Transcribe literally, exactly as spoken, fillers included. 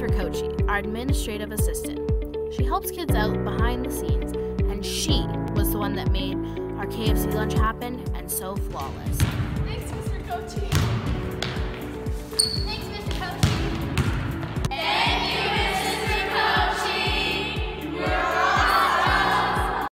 Missus Rakochy, our administrative assistant. She helps kids out behind the scenes, and she was the one that made our K F C lunch happen and so flawless. Thanks, Missus Rakochy. Thanks.